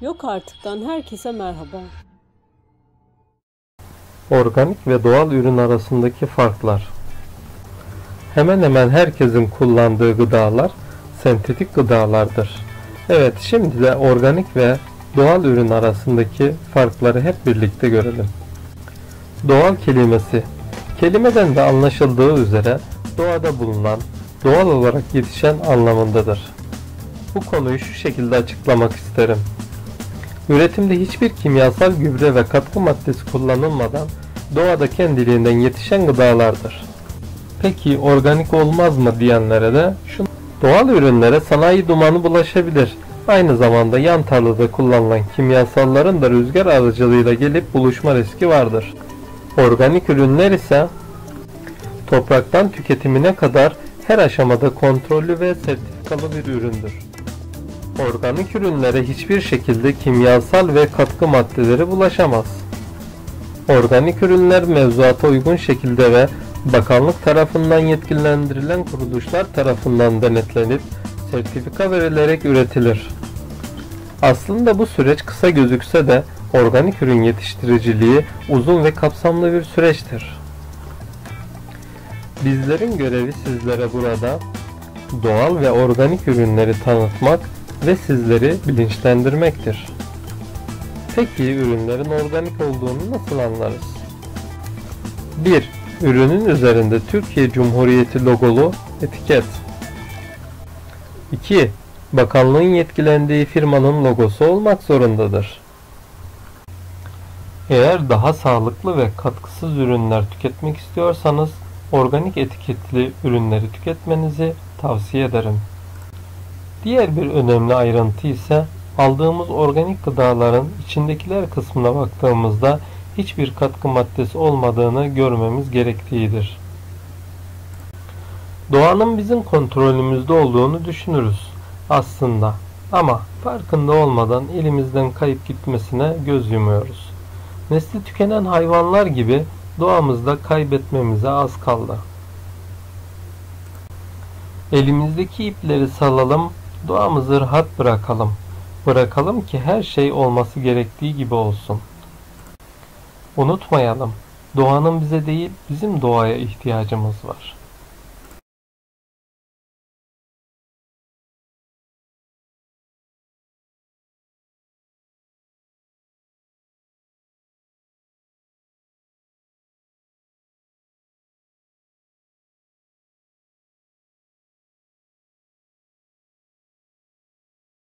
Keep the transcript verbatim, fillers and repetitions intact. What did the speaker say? Yok Artık'tan herkese merhaba. Organik ve doğal ürün arasındaki farklar. Hemen hemen herkesin kullandığı gıdalar sentetik gıdalardır. Evet, şimdi de organik ve doğal ürün arasındaki farkları hep birlikte görelim. Doğal kelimesi. Kelimeden de anlaşıldığı üzere doğada bulunan, doğal olarak yetişen anlamındadır. Bu konuyu şu şekilde açıklamak isterim. Üretimde hiçbir kimyasal gübre ve katkı maddesi kullanılmadan doğada kendiliğinden yetişen gıdalardır. Peki organik olmaz mı diyenlere de şu: doğal ürünlere sanayi dumanı bulaşabilir. Aynı zamanda yan tarlada kullanılan kimyasalların da rüzgar aracılığıyla gelip buluşma riski vardır. Organik ürünler ise topraktan tüketimine kadar her aşamada kontrollü ve sertifikalı bir üründür. Organik ürünlere hiçbir şekilde kimyasal ve katkı maddeleri bulaşamaz. Organik ürünler mevzuata uygun şekilde ve bakanlık tarafından yetkilendirilen kuruluşlar tarafından denetlenip sertifika verilerek üretilir. Aslında bu süreç kısa gözükse de organik ürün yetiştiriciliği uzun ve kapsamlı bir süreçtir. Bizlerin görevi sizlere burada doğal ve organik ürünleri tanıtmak ve sizleri bilinçlendirmektir. Peki ürünlerin organik olduğunu nasıl anlarız? bir. Ürünün üzerinde Türkiye Cumhuriyeti logolu etiket. iki. Bakanlığın yetkilendiği firmanın logosu olmak zorundadır. Eğer daha sağlıklı ve katkısız ürünler tüketmek istiyorsanız organik etiketli ürünleri tüketmenizi tavsiye ederim. Diğer bir önemli ayrıntı ise aldığımız organik gıdaların içindekiler kısmına baktığımızda hiçbir katkı maddesi olmadığını görmemiz gerektiğidir. Doğanın bizim kontrolümüzde olduğunu düşünürüz aslında, ama farkında olmadan elimizden kayıp gitmesine göz yumuyoruz. Nesli tükenen hayvanlar gibi doğamızda kaybetmemize az kaldı. Elimizdeki ipleri salalım, doğamızı rahat bırakalım. Bırakalım ki her şey olması gerektiği gibi olsun. Unutmayalım, doğanın bize değil bizim doğaya ihtiyacımız var.